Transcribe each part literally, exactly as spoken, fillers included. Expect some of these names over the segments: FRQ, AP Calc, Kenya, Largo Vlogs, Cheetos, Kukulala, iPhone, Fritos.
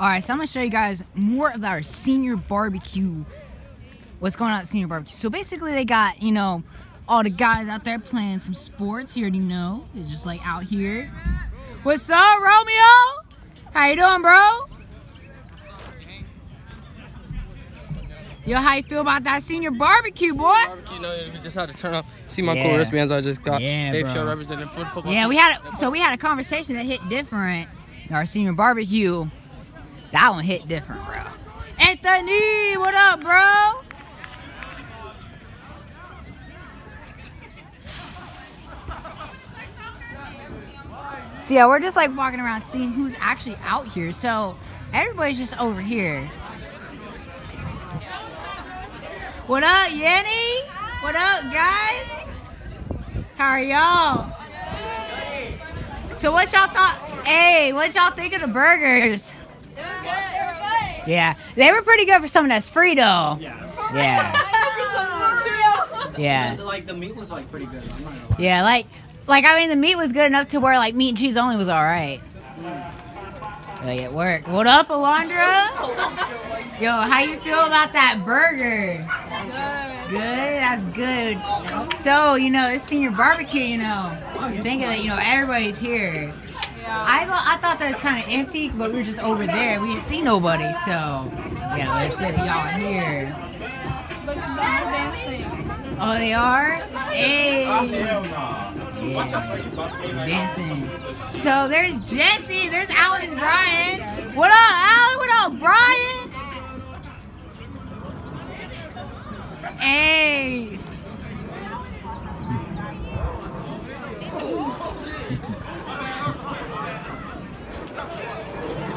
Alright, so I'm going to show you guys more of our senior barbecue. What's going on at senior barbecue? So basically they got, you know, all the guys out there playing some sports. You already know. They're just like out here. What's up, Romeo? How you doing, bro? Yo, how you feel about that senior barbecue, boy? Senior barbecue, you know, you just had to turn up. See my yeah. cool wristbands I just got. Yeah, Dave Show representing football. Yeah, team. we had a, so we had a conversation that hit different. Our senior barbecue, that one hit different, bro. Anthony, what up, bro? So yeah, we're just like walking around seeing who's actually out here. So everybody's just over here. What up, Yanni? What up, guys? How are y'all? So what y'all thought? Hey, what y'all think of the burgers? They were good. Yeah, they were pretty good for something that's free though. Yeah. Yeah. Yeah. Like the meat was like pretty good. I'm not gonna lie. Yeah, like. Like, I mean, the meat was good enough to where, like, meat and cheese only was all right. Like, it worked. What up, Alondra? Yo, how you feel about that burger? Good. Good? That's good. So, you know, this senior barbecue, you know, you think of it, you know, everybody's here. I, I thought that was kind of empty, but we were just over there. We didn't see nobody, so, yeah, let's get y'all here. Look at them dancing. Oh, they are? Hey. Yeah. Dancing. So there's Jesse, there's Alan and Brian. What up, Alan? What up, Brian? Hey.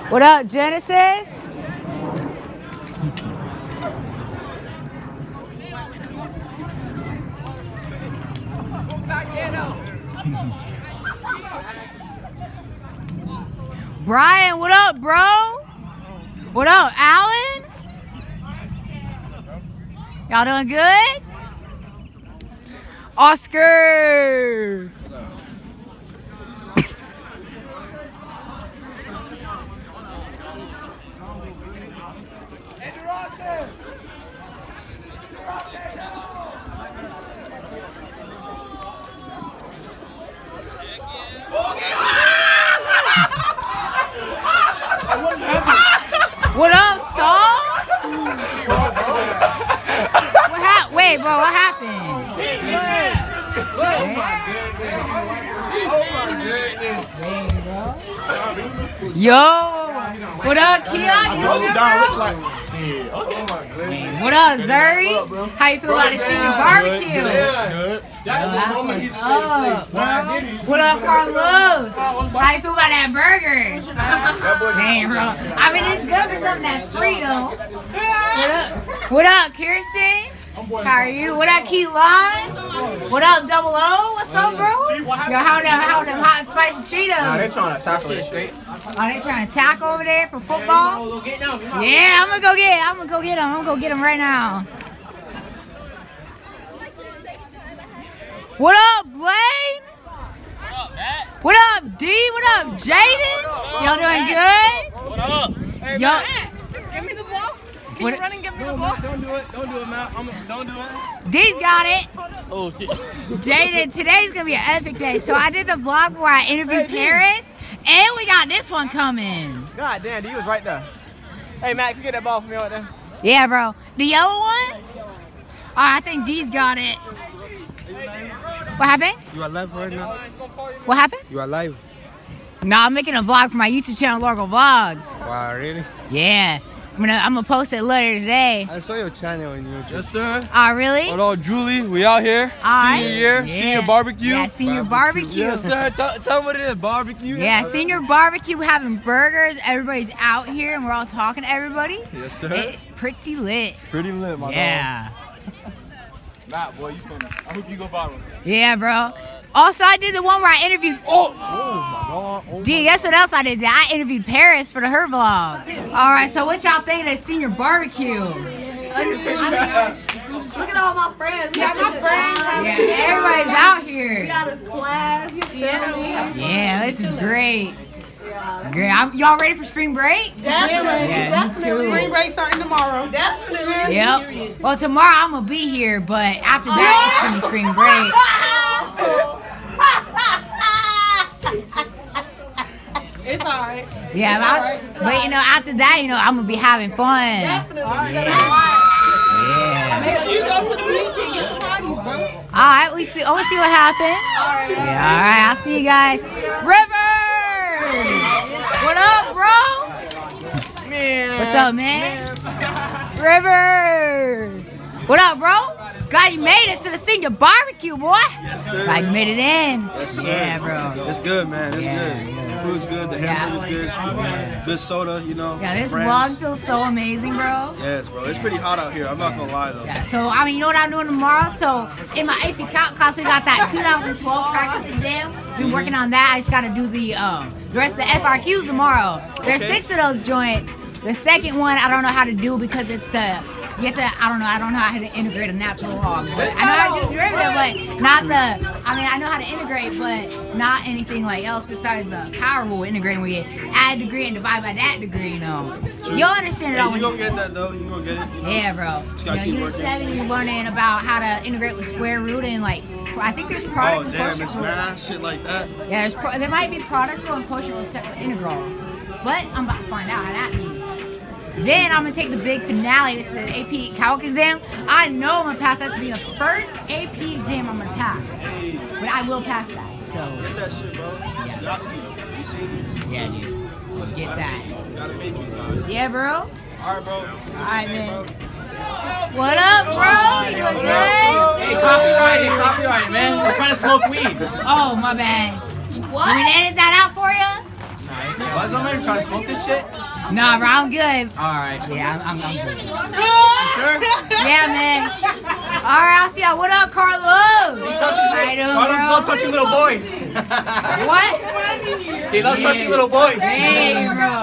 What up, Genesis? Brian, what up, bro? What up, Alan? Y'all doing good? Oscar! What up, Saul? What happened? Wait, bro, what happened? Oh my goodness. Oh my goodness. Yo. What up, Keon? You doing good, bro? What up, Zuri? How you feel about the senior barbecue? Good. Up, what up, Carlos? How you feel about that burger? Damn, bro. I mean, it's good for something that's free, though. What up? What up, Kirsten? How are you? What up, Keelan? What up, Double O? What's up, bro? Yo, how them, how them hot and spicy Cheetos? Nah, they trying to tackle this straight. Oh, they trying to tackle over there for football? Yeah, I'm gonna go get. I'm gonna go get them. I'm gonna go get them right now. What up, Blaine? What up, Matt? What up, D? What up, Jaden? Y'all doing good? What up? Hey, Matt, give me the ball. Can what you run and give me no, the ball? Matt, don't do it. Don't do it, Matt. I'm a, don't do it. D's got it. Oh, shit. Jaden, today's going to be an epic day. So I did the vlog where I interviewed hey, Paris, and we got this one coming. God damn, D was right there. Hey, Matt, can you get that ball from me right there? Yeah, bro. The yellow one? All right, I think D's got it. What happened? You are live right now. What happened? You are live. Nah, I'm making a vlog for my YouTube channel, Largo Vlogs. Wow, really? Yeah. I'm gonna, I'm gonna post it later today. I saw your channel on YouTube. Yes, sir. Oh, really? Hello, Julie. We out here. All senior right. year. Yeah. Senior barbecue. Yeah, senior barbecue. barbecue. Yes, sir. Tell, tell them what it is. Barbecue. Yeah, senior barbecue. We're having burgers. Everybody's out here, and we're all talking to everybody. Yes, sir. It's pretty lit. Pretty lit, my yeah. dog. Yeah. Nah, boy, you funny. I hope you go viral. Yeah, bro. Also, I did the one where I interviewed. Oh, oh my God. Oh Dude, my guess God. what else I did? I interviewed Paris for the her vlog. All right, so what y'all think of this senior barbecue? Look at all my friends. We got my friends. Yeah, everybody's out here. We got this class. Yeah, this is great. Girl, y'all ready for spring break? Definitely. Yeah, definitely. Spring break starting tomorrow. Definitely. Yep. Well, tomorrow I'm gonna be here, but after that oh. it's gonna be spring break. It's alright. Yeah, it's all right. But, but you know, after that, you know, I'm gonna be having fun. Definitely. Right. Yeah. Yeah. Make sure you go to the beach and get some parties, bro. All right, we see. I wanna see what happens. All right. Yeah, all right. I'll see you guys. River, what up, bro? Man. What's up, man? man. River, what up, bro? God, you made it to the senior barbecue, boy. Yes, sir. God, you made it in. Yes, sir. Yeah, bro. It's good, man. It's yeah. good. The food's good. The hamburger's yeah. good. Yeah. Good soda, you know. Yeah, this vlog feels so amazing, bro. Yes, bro. It's pretty hot out here. I'm not gonna lie, though. Yeah. So, I mean, you know what I'm doing tomorrow? So, in my A P Calc class, we got that two thousand twelve practice exam. We've been working on that. I just gotta do the um, the rest of the F R Qs tomorrow. There's okay. six of those joints. The second one, I don't know how to do because it's the You have to, I don't know, I don't know how to integrate a natural hog. But I know how to do derivative, but not the, I mean, I know how to integrate, but not anything like else besides the power rule integrating where you add degree and divide by that degree, you know. True. You'll understand it all. You're going to get that, though. You're going to get it. You know? Yeah, bro. Just gotta you know, keep working. seven, you're learning about how to integrate with square root and, like, I think there's product oh, damn, and it's math, shit like that. Yeah, there's pro there might be product rule and quotient rule except for integrals. But I'm about to find out how that means. Then I'm gonna take the big finale. This is an A P Calc exam. I know I'm gonna pass. That's gonna be the first A P exam I'm gonna pass. But I will pass that. So get that shit, bro. Yeah. Y'all you seen it? Yeah, dude. Get that. Gotta make it. Yeah, bro. Alright, bro. Alright, man. What up, bro? You doing good? Hey, copyright, hey, copyright, man. We're trying to smoke weed. Oh, my bad. What? Can we edit that out for you? Nah, is somebody trying to smoke this shit? Nah, bro, I'm good. Alright. Yeah, I'm, I'm, I'm good. You sure? Yeah, man. Alright, I'll see y'all. What up, Carlos? He I know, Carlos bro. loves touching little boys. What? He loves yeah. touching little boys. Hey, bro.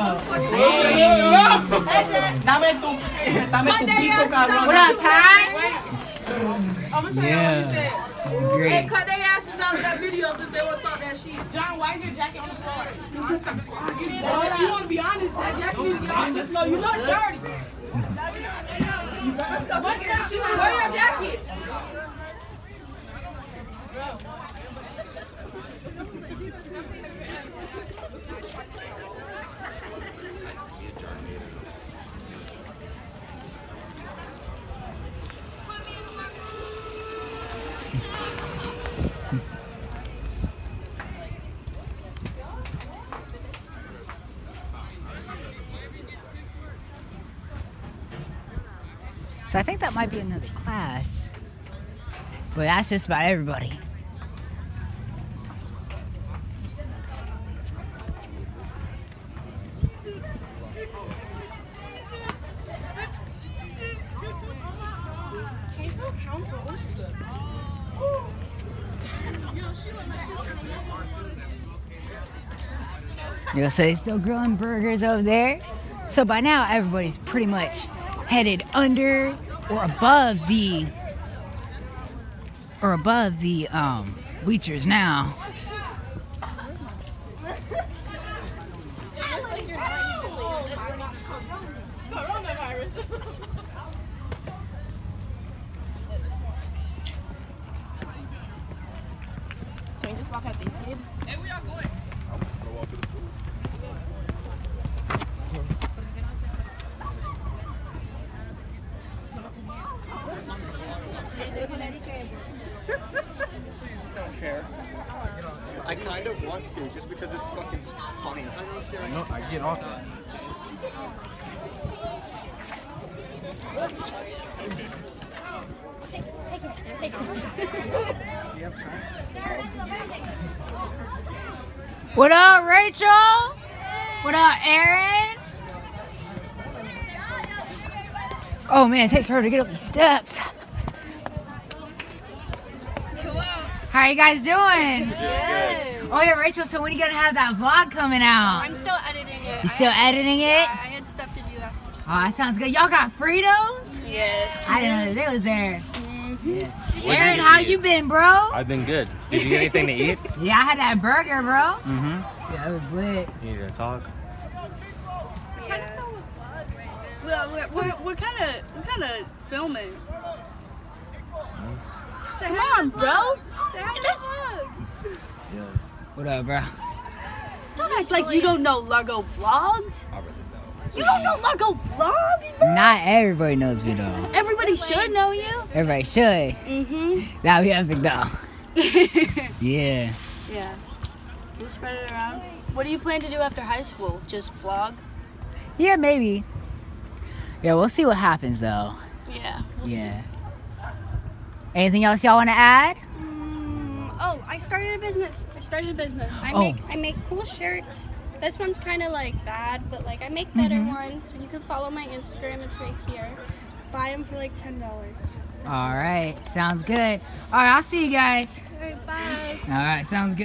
What up, Ty? I'm going to tell you what he said. Great. Hey, cut their asses out of that video since they want to talk that shit. John, why is your jacket on the floor? You need to, if you want to be honest, that jacket needs to be on the floor. You look dirty. What's your shoes? Wear your jacket. So I think that might be another class, but that's just about everybody. You'll say still grilling burgers over there. So by now everybody's pretty much headed under or above the or above the um, bleachers now. Can we just walk out these kids? Hey, we are going. I kind of want to, just because it's fucking funny. I don't feel like no, I get off that. Take, take it, take it. What up, Rachel? What up, Aaron? Oh man, it takes her to get up the steps. How are you guys doing? Good. Oh yeah, Rachel, so when are you going to have that vlog coming out? I'm still editing it. You still had, editing it? Yeah, I had stuff to do after school. Oh, that sounds good. Y'all got Fritos? Yes. I didn't know that it was there. Mm, Mm-hmm. Aaron, how you been, bro? I've been good. Did you get anything to eat? Yeah, I had that burger, bro. Mm-hmm. Yeah, it was lit. You need to talk? Yeah. We're, we're, we're kind of we're kind of filming. Say Come on, bro. Say hi Just... yeah. What up, bro? Don't act like you don't know Largo Vlogs. I really don't. You don't know Largo Vlogs, bro? Not everybody knows me, though. Everybody should know you. Everybody should. Mm-hmm. That would be epic, though. Yeah. Yeah. We'll spread it around. What do you plan to do after high school? Just vlog? Yeah, maybe. Yeah, we'll see what happens, though. Yeah, we'll yeah. see. Anything else y'all want to add? Mm, oh, I started a business. I started a business. I oh. make I make cool shirts. This one's kind of, like, bad, but, like, I make better mm-hmm. ones. You can follow my Instagram. It's right here. Buy them for, like, ten dollars. All right. Sounds good. All right, I'll see you guys. All right, bye. All right, sounds good.